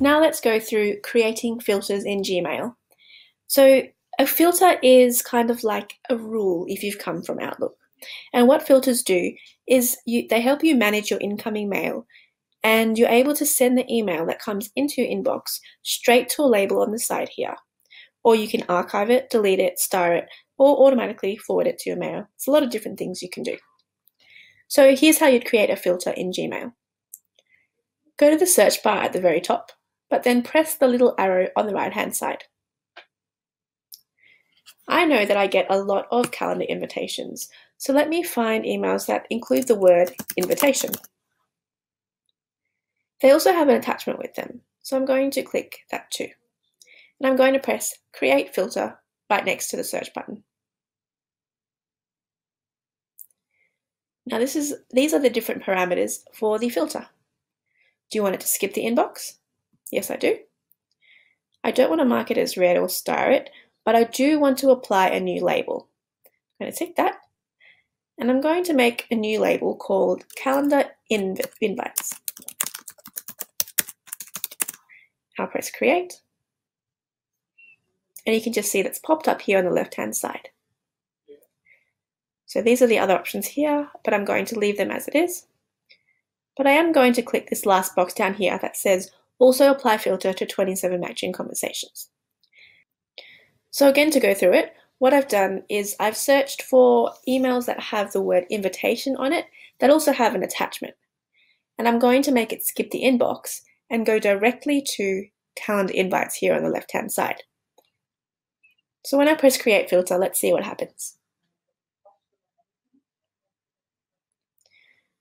Now let's go through creating filters in Gmail. So a filter is kind of like a rule if you've come from Outlook. And what filters do is they help you manage your incoming mail, and you're able to send the email that comes into your inbox straight to a label on the side here. Or you can archive it, delete it, star it, or automatically forward it to your mail. It's a lot of different things you can do. So here's how you'd create a filter in Gmail. Go to the search bar at the very top, but then press the little arrow on the right-hand side. I know that I get a lot of calendar invitations, so let me find emails that include the word invitation. They also have an attachment with them, so I'm going to click that too. And I'm going to press Create Filter right next to the search button. Now these are the different parameters for the filter. Do you want it to skip the inbox? Yes, I do. I don't want to mark it as red or star it, but I do want to apply a new label. I'm going to tick that, and I'm going to make a new label called Calendar Invites. I'll press Create. And you can just see that's popped up here on the left-hand side. So these are the other options here, but I'm going to leave them as it is. But I am going to click this last box down here that says, also apply filter to 27 matching conversations. So again, to go through it, what I've done is I've searched for emails that have the word invitation on it that also have an attachment. And I'm going to make it skip the inbox and go directly to calendar invites here on the left-hand side. So when I press create filter, let's see what happens.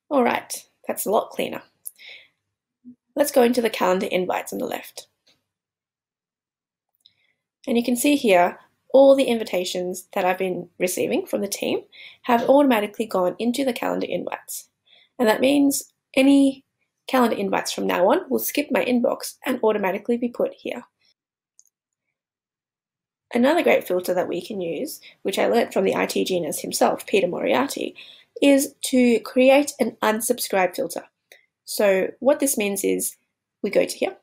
All right, that's a lot cleaner. Let's go into the calendar invites on the left. And you can see here, all the invitations that I've been receiving from the team have automatically gone into the calendar invites. And that means any calendar invites from now on will skip my inbox and automatically be put here. Another great filter that we can use, which I learned from the IT genius himself, Peter Moriarty, is to create an unsubscribe filter. So what this means is we go to here,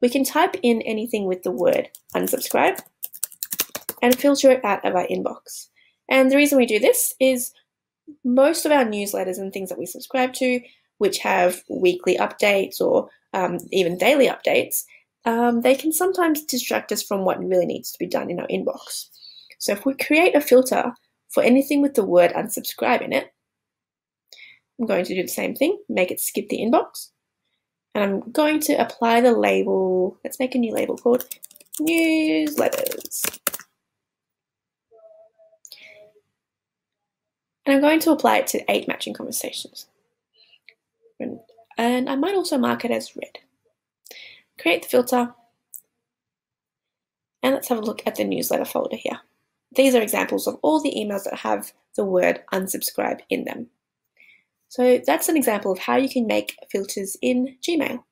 we can type in anything with the word unsubscribe and filter it out of our inbox. And the reason we do this is most of our newsletters and things that we subscribe to, which have weekly updates or even daily updates, they can sometimes distract us from what really needs to be done in our inbox. So if we create a filter for anything with the word unsubscribe in it, I'm going to do the same thing, make it skip the inbox. And I'm going to apply the label, let's make a new label called newsletters. And I'm going to apply it to 8 matching conversations. And I might also mark it as red. Create the filter, and let's have a look at the newsletter folder here. These are examples of all the emails that have the word unsubscribe in them. So that's an example of how you can make filters in Gmail.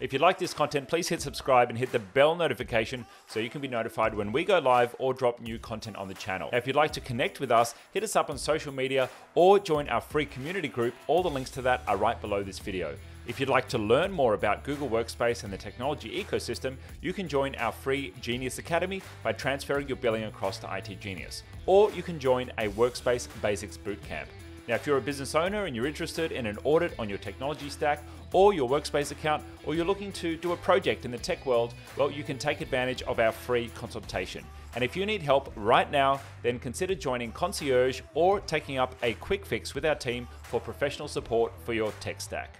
If you like this content, please hit subscribe and hit the bell notification so you can be notified when we go live or drop new content on the channel. Now, if you'd like to connect with us, hit us up on social media or join our free community group. All the links to that are right below this video. If you'd like to learn more about Google Workspace and the technology ecosystem, you can join our free Genius Academy by transferring your billing across to IT Genius, or you can join a Workspace Basics Bootcamp. Now, if you're a business owner and you're interested in an audit on your technology stack or your Workspace account, or you're looking to do a project in the tech world, well, you can take advantage of our free consultation. And if you need help right now, then consider joining Concierge or taking up a quick fix with our team for professional support for your tech stack.